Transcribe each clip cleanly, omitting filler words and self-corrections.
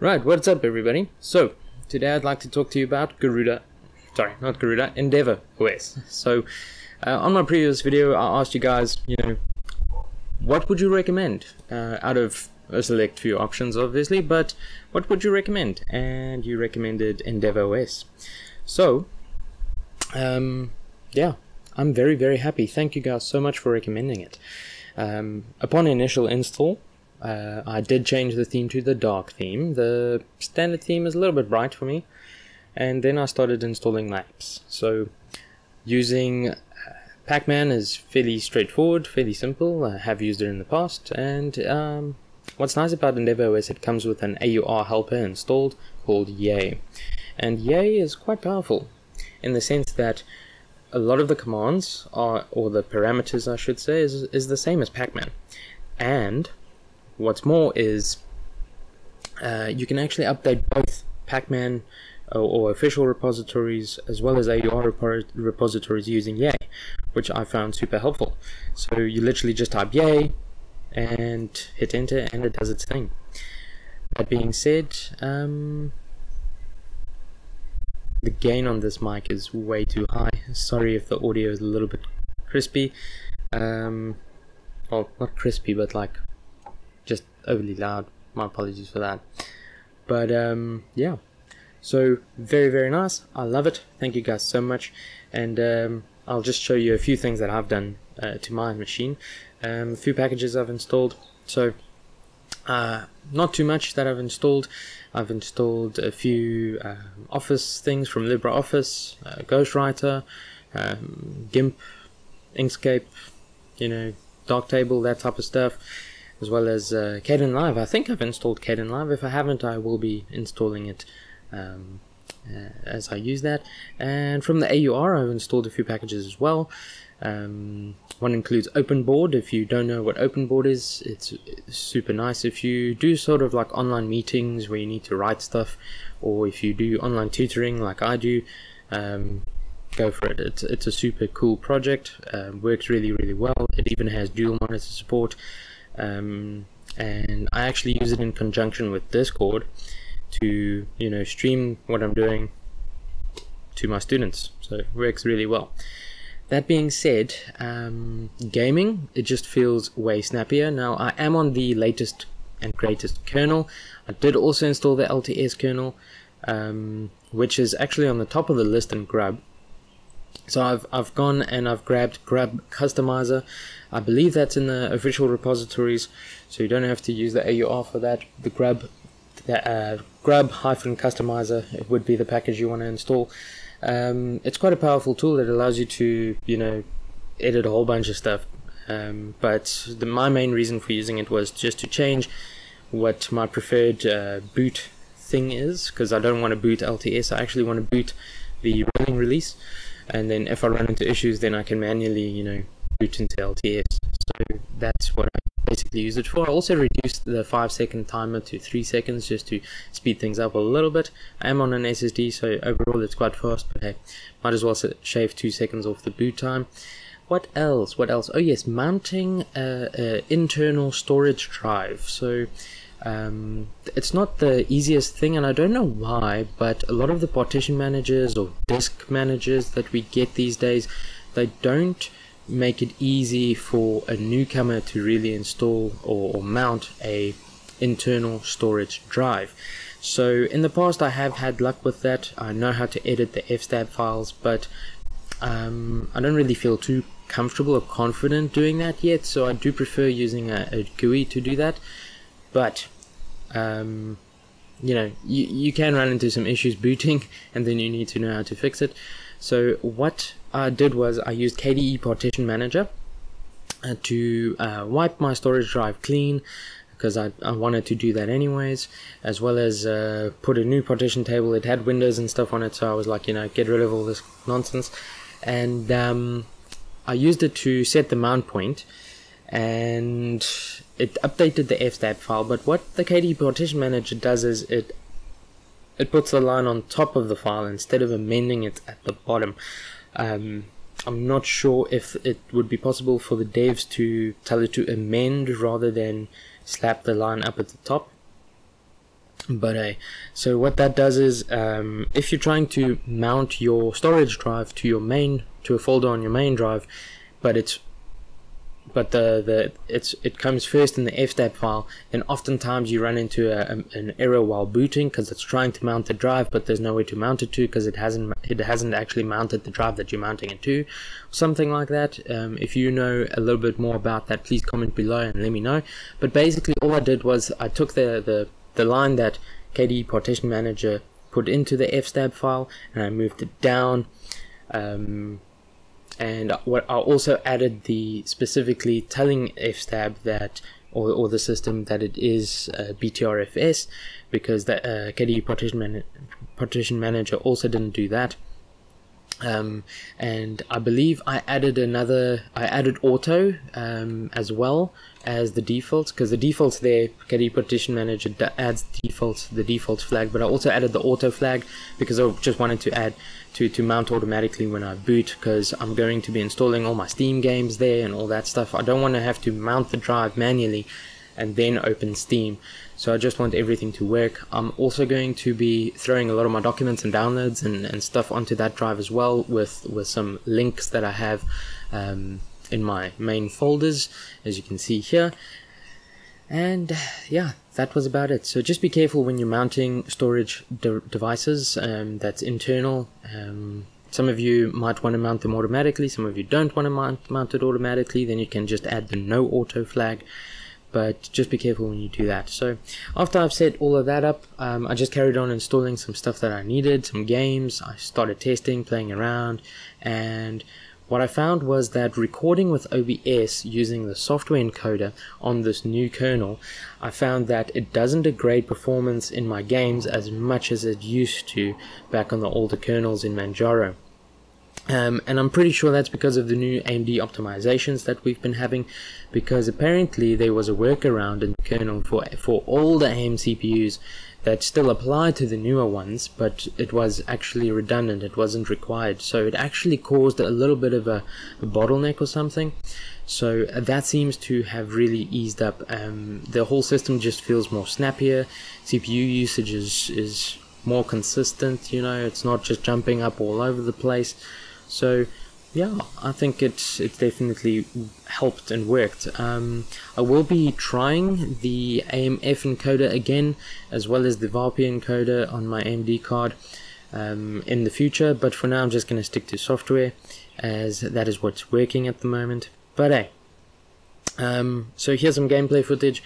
Right, what's up everybody? So, today I'd like to talk to you about EndeavourOS. So, on my previous video I asked you guys, you know, what would you recommend out of a select few options obviously, but what would you recommend? And you recommended EndeavourOS. So, yeah, I'm very, very happy. Thank you guys so much for recommending it. Upon initial install, I did change the theme to the dark theme. The standard theme is a little bit bright for me, and then I started installing my apps. So using Pac-Man is fairly straightforward, fairly simple. I have used it in the past, and what's nice about EndeavourOS is it comes with an AUR helper installed called Yay, and Yay is quite powerful in the sense that a lot of the commands are, or the parameters I should say, is the same as Pac-Man, and what's more is you can actually update both Pac-Man or official repositories as well as AUR repositories using Yay, which I found super helpful. So you literally just type Yay and hit enter and it does its thing. That being said, the gain on this mic is way too high. Sorry if the audio is a little bit crispy. Well, not crispy, but like just overly loud. My apologies for that. But yeah, so very, very nice. I love it. Thank you guys so much. And I'll just show you a few things that I've done to my machine. A few packages I've installed. So not too much that I've installed. I've installed a few Office things from LibreOffice, Ghostwriter, GIMP, Inkscape, you know, Darktable, that type of stuff, as well as Kaden Live. I think I've installed Kaden Live. If I haven't, I will be installing it as I use that. And from the AUR, I've installed a few packages as well. One includes OpenBoard. If you don't know what OpenBoard is, it's super nice. If you do sort of like online meetings where you need to write stuff, or if you do online tutoring like I do, go for it. It's a super cool project. Works really, really well. It even has dual monitor support. And I actually use it in conjunction with Discord to, you know, stream what I'm doing to my students, so it works really well. That being said, gaming, it just feels way snappier. Now I am on the latest and greatest kernel. I did also install the LTS kernel, which is actually on the top of the list in Grub. So I've gone and I've grabbed Grub Customizer. I believe that's in the official repositories, so you don't have to use the AUR for that. The Grub-Customizer, it would be the package you want to install. It's quite a powerful tool. It allows you to, you know, edit a whole bunch of stuff. But my main reason for using it was just to change what my preferred boot thing is, because I don't want to boot LTS. I actually want to boot the rolling release. And then if I run into issues, then I can manually, you know, boot into LTS. So that's what I basically use it for. I also reduced the 5-second timer to 3 seconds just to speed things up a little bit. I am on an SSD, so overall it's quite fast, but hey, might as well shave 2 seconds off the boot time. What else? What else? Oh yes, mounting an internal storage drive. So it's not the easiest thing, and I don't know why, but a lot of the partition managers or disk managers that we get these days, they don't make it easy for a newcomer to really install or mount a internal storage drive. So in the past I have had luck with that. I know how to edit the fstab files, but I don't really feel too comfortable or confident doing that yet, so I do prefer using a GUI to do that. But you know, you can run into some issues booting, and then you need to know how to fix it. So what I did was I used KDE Partition Manager to wipe my storage drive clean, because I wanted to do that anyways, as well as put a new partition table. It had windows and stuff on it, so I was like, you know, get rid of all this nonsense. And I used it to set the mount point, and it updated the fstab file. But what the KDE Partition Manager does is it puts the line on top of the file instead of amending it at the bottom. I'm not sure if it would be possible for the devs to tell it to amend rather than slap the line up at the top. But so what that does is, if you're trying to mount your storage drive to your main, to a folder on your main drive, but it comes first in the fstat file, then oftentimes you run into an error while booting because it's trying to mount the drive, but there's nowhere to mount it to because it hasn't actually mounted the drive that you're mounting it to, something like that. If you know a little bit more about that, please comment below and let me know. But basically all I did was I took the line that KDE Partition Manager put into the fstab file and I moved it down. And what I also added the specifically telling fstab that, or the system, that it is BTRFS, because that KDE Partition Manager also didn't do that. And I believe I added auto as well as the defaults, because the defaults there, KDE Partition Manager adds defaults, the defaults flag, but I also added the auto flag because I just wanted to add to mount automatically when I boot, because I'm going to be installing all my Steam games there and all that stuff. I don't want to have to mount the drive manually and then open Steam, so I just want everything to work. I'm also going to be throwing a lot of my documents and downloads and stuff onto that drive as well, with some links that I have in my main folders, as you can see here. And yeah, that was about it. So just be careful when you're mounting storage devices that's internal. Some of you might want to mount them automatically, some of you don't want to mount it automatically, then you can just add the no auto flag. But just be careful when you do that. So after I've set all of that up, I just carried on installing some stuff that I needed, some games. I started testing, playing around, and what I found was that recording with OBS using the software encoder on this new kernel, I found that it doesn't degrade performance in my games as much as it used to back on the older kernels in Manjaro. And I'm pretty sure that's because of the new AMD optimizations that we've been having, because apparently there was a workaround in the kernel for all the AMD CPUs that still applied to the newer ones, but it was actually redundant, it wasn't required, so it actually caused a little bit of a bottleneck or something. So that seems to have really eased up. The whole system just feels more snappier, CPU usage is more consistent, you know, it's not just jumping up all over the place. So yeah, I think it's definitely helped and worked. I will be trying the AMF encoder again, as well as the VARP encoder on my AMD card in the future, but for now I'm just going to stick to software, as that is what's working at the moment. But hey, so here's some gameplay footage.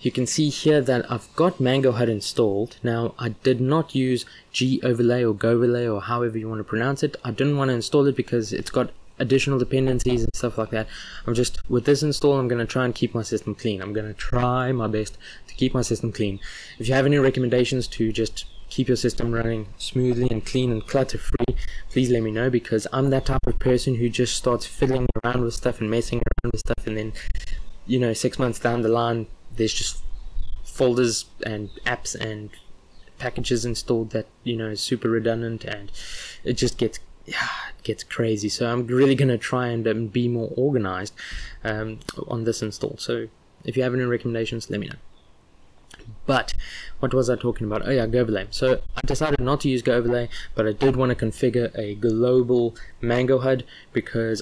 You can see here that I've got MangoHUD installed. Now, I did not use GOverlay or GOverlay or however you want to pronounce it. I didn't want to install it because it's got additional dependencies and stuff like that. I'm just, with this install, I'm going to try and keep my system clean. I'm going to try my best to keep my system clean. If you have any recommendations to just keep your system running smoothly and clean and clutter-free, please let me know, because I'm that type of person who just starts fiddling around with stuff and messing around with stuff, and then, you know, 6 months down the line, there's just folders and apps and packages installed that, you know, is super redundant, and it just gets, yeah, it gets crazy. So I'm really gonna try and be more organized on this install. So if you have any recommendations, let me know. But what was I talking about? Oh yeah, GOverlay. So I decided not to use GOverlay, but I did want to configure a global MangoHUD, because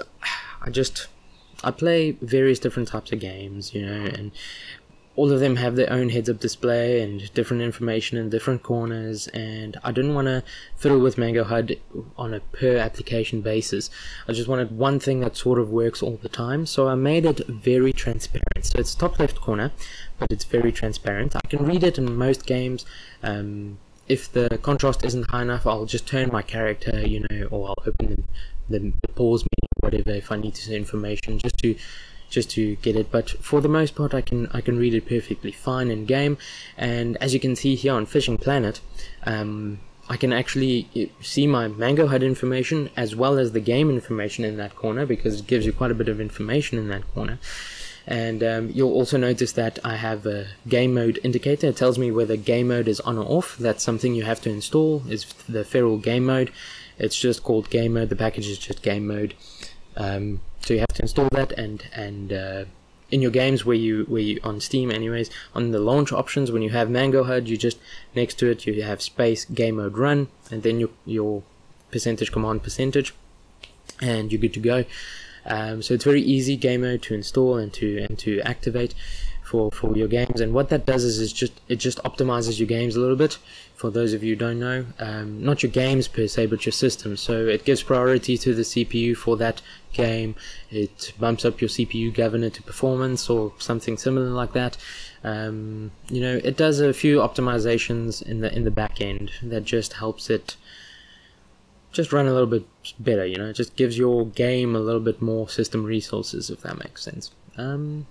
I play various different types of games, you know, and all of them have their own heads-up display and different information in different corners, and I didn't want to fiddle with MangoHUD on a per application basis. I just wanted one thing that sort of works all the time, so I made it very transparent. So it's top left corner, but it's very transparent. I can read it in most games. If the contrast isn't high enough, I'll just turn my character, you know, or I'll open the pause menu, whatever, if I need to see information, just to get it. But for the most part, I can read it perfectly fine in game. And as you can see here on Fishing Planet, I can actually see my MangoHUD information as well as the game information in that corner, because it gives you quite a bit of information in that corner. And you'll also notice that I have a game mode indicator. It tells me whether game mode is on or off. That's something you have to install, is the feral game mode. It's just called game mode, the package is just game mode. So you have to install that and in your games where you on Steam anyways, on the launch options, when you have MangoHUD, you just next to it you have space game mode run, and then your percentage command percentage, and you're good to go. So it's very easy game mode to install and to activate for your games. And what that does is it just optimizes your games a little bit, for those of you who don't know, not your games per se but your system. So it gives priority to the CPU for that game, it bumps up your CPU governor to performance or something similar like that. You know, it does a few optimizations in the back end that just helps it just run a little bit better, you know. It just gives your game a little bit more system resources, if that makes sense.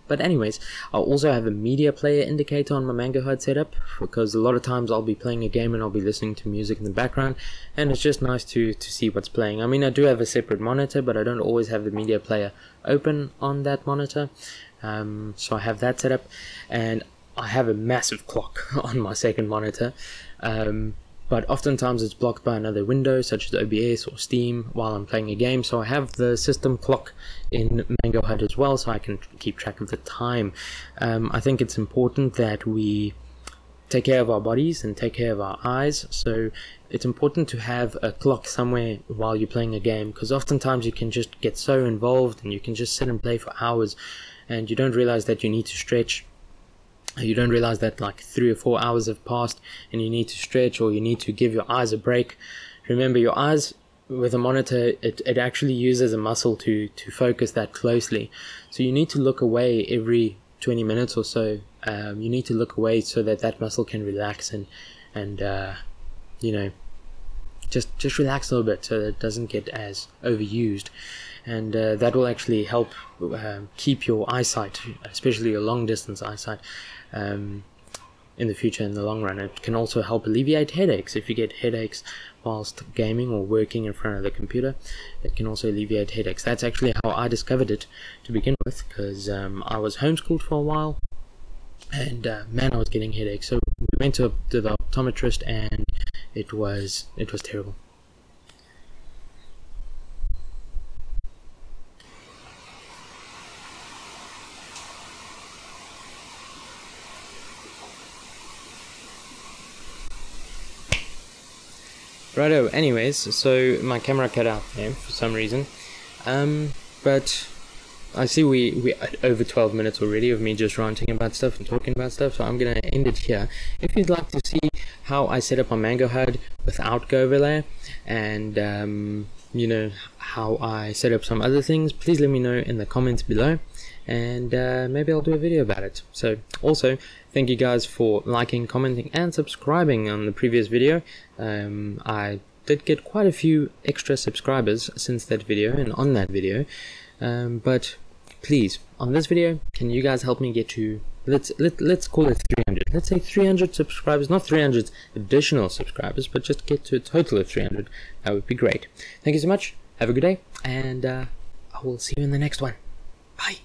But anyways, I'll also have a media player indicator on my MangoHUD setup, because a lot of times I'll be playing a game and I'll be listening to music in the background, and it's just nice to see what's playing. I mean, I do have a separate monitor, but I don't always have the media player open on that monitor, so I have that set up, and I have a massive clock on my second monitor. But oftentimes it's blocked by another window such as OBS or Steam while I'm playing a game, so I have the system clock in MangoHUD as well, so I can keep track of the time. I think it's important that we take care of our bodies and take care of our eyes, so it's important to have a clock somewhere while you're playing a game, because oftentimes you can just get so involved and you can just sit and play for hours and you don't realize that you need to stretch. You don't realize that like 3 or 4 hours have passed and you need to stretch, or you need to give your eyes a break. Remember, your eyes with a monitor, it actually uses a muscle to focus that closely, so you need to look away every 20 minutes or so. You need to look away so that muscle can relax and you know, just relax a little bit so that it doesn't get as overused, and that will actually help keep your eyesight, especially your long distance eyesight, in the future, in the long run. It can also help alleviate headaches. If you get headaches whilst gaming or working in front of the computer, it can also alleviate headaches. That's actually how I discovered it to begin with, because I was homeschooled for a while, and man, I was getting headaches. So we went to the optometrist, and it was terrible. Righto, anyways, so my camera cut out there for some reason, but I see we're at over 12 minutes already of me just ranting about stuff and talking about stuff, so I'm going to end it here. If you'd like to see how I set up my MangoHUD without GOverlay, and you know, how I set up some other things, please let me know in the comments below, and maybe I'll do a video about it. So also thank you guys for liking, commenting and subscribing on the previous video. I did get quite a few extra subscribers since that video and on that video, but please, on this video, can you guys help me get to, let's call it 300, let's say 300 subscribers, not 300 additional subscribers, but just get to a total of 300. That would be great. Thank you so much, have a good day, and I will see you in the next one. Bye.